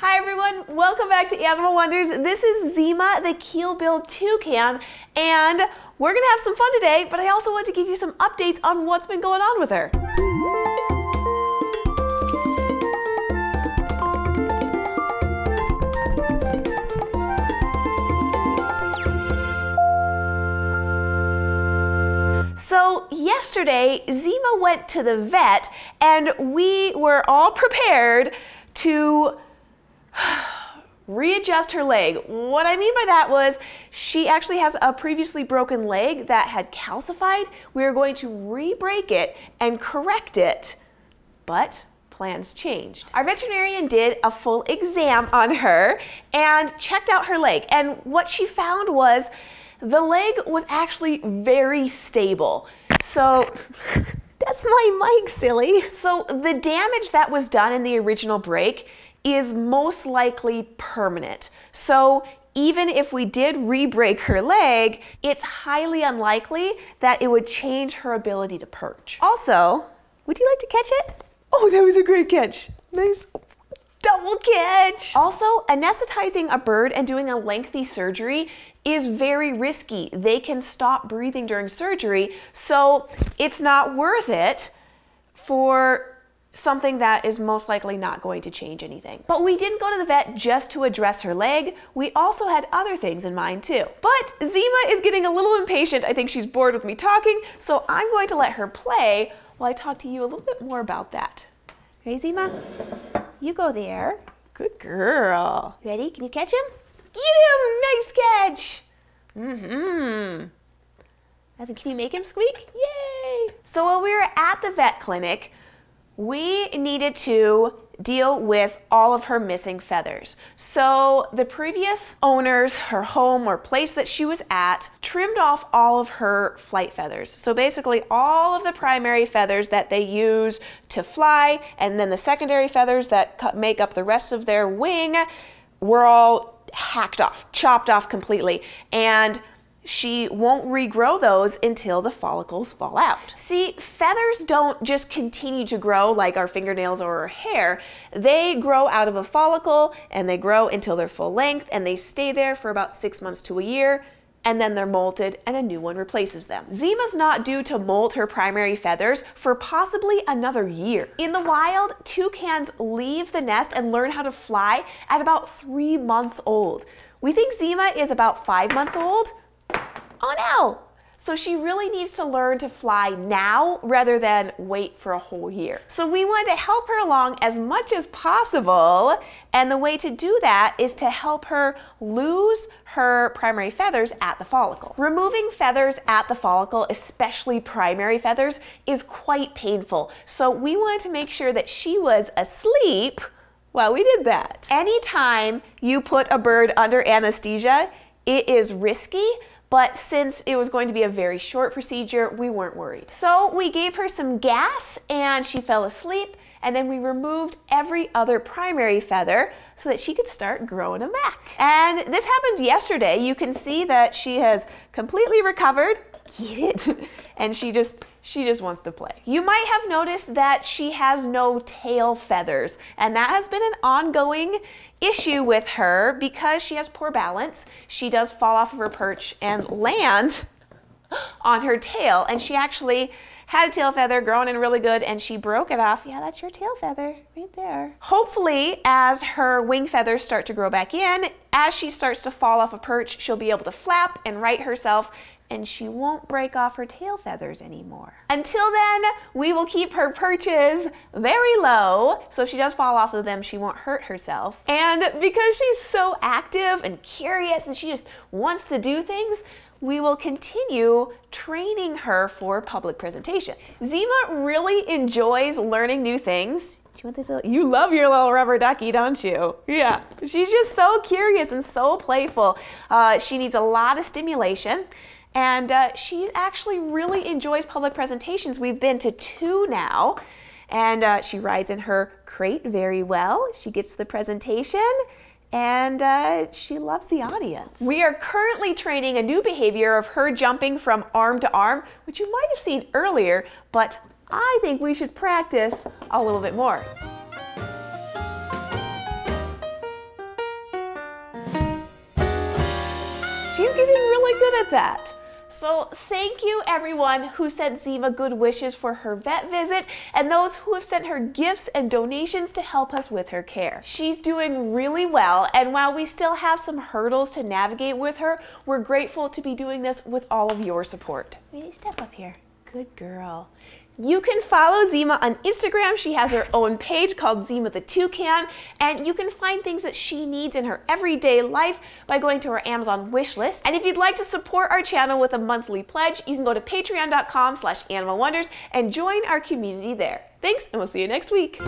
Hi everyone, welcome back to Animal Wonders. This is Zima, the keelbill toucan, and we're gonna have some fun today, but I also want to give you some updates on what's been going on with her. So yesterday, Zima went to the vet and we were all prepared to readjust her leg. What I mean by that was she actually has a previously broken leg that had calcified. We were going to re-break it and correct it, but plans changed. Our veterinarian did a full exam on her and checked out her leg. And what she found was the leg was actually very stable. So that's my mic, silly. So the damage that was done in the original break is most likely permanent. So even if we did re-break her leg, it's highly unlikely that it would change her ability to perch. Also, would you like to catch it? Oh, that was a great catch. Nice. Double catch! Also, anesthetizing a bird and doing a lengthy surgery is very risky. They can stop breathing during surgery, so it's not worth it for something that is most likely not going to change anything. But we didn't go to the vet just to address her leg. We also had other things in mind too. But Zima is getting a little impatient. I think she's bored with me talking, so I'm going to let her play while I talk to you a little bit more about that. Ready, Zima? You go there. Good girl. Ready? Can you catch him? Get him! Nice catch! Can you make him squeak? Yay! So while we were at the vet clinic, we needed to deal with all of her missing feathers. So the previous owners, her home or place that she was at, trimmed off all of her flight feathers. So basically all of the primary feathers that they use to fly, and then the secondary feathers that make up the rest of their wing were all hacked off, chopped off completely. And she won't regrow those until the follicles fall out. See, feathers don't just continue to grow like our fingernails or our hair. They grow out of a follicle and they grow until they're full length and they stay there for about 6 months to a year, and then they're molted and a new one replaces them. Zima's not due to molt her primary feathers for possibly another year. In the wild, toucans leave the nest and learn how to fly at about 3 months old. We think Zima is about 5 months old. Oh no! So she really needs to learn to fly now rather than wait for a whole year. So we wanted to help her along as much as possible, and the way to do that is to help her lose her primary feathers at the follicle. Removing feathers at the follicle, especially primary feathers, is quite painful. So we wanted to make sure that she was asleep while we did that. Anytime you put a bird under anesthesia, it is risky, but since it was going to be a very short procedure, we weren't worried. So we gave her some gas and she fell asleep, and then we removed every other primary feather so that she could start growing them back. And this happened yesterday. You can see that she has completely recovered. Get it? And she just wants to play. You might have noticed that she has no tail feathers, and that has been an ongoing issue with her because she has poor balance. She does fall off of her perch and land on her tail, and she actually had a tail feather growing in really good and she broke it off. Yeah, that's your tail feather right there. Hopefully, as her wing feathers start to grow back in, as she starts to fall off a perch, she'll be able to flap and right herself, and she won't break off her tail feathers anymore. Until then, we will keep her perches very low, so if she does fall off of them, she won't hurt herself. And because she's so active and curious and she just wants to do things, we will continue training her for public presentations. Zima really enjoys learning new things. Do you want this little? You love your little rubber ducky, don't you? Yeah. She's just so curious and so playful. She needs a lot of stimulation. And she actually really enjoys public presentations. We've been to 2 now, and she rides in her crate very well. She gets to the presentation, and she loves the audience. We are currently training a new behavior of her jumping from arm to arm, which you might have seen earlier, but I think we should practice a little bit more. getting really good at that. So thank you everyone who sent Zima good wishes for her vet visit and those who have sent her gifts and donations to help us with her care. She's doing really well, and while we still have some hurdles to navigate with her, we're grateful to be doing this with all of your support. Really step up here. Good girl. You can follow Zima on Instagram. She has her own page called Zima the Toucan, and you can find things that she needs in her everyday life by going to her Amazon wish list. And if you'd like to support our channel with a monthly pledge, you can go to patreon.com/animalwonders and join our community there. Thanks, and we'll see you next week.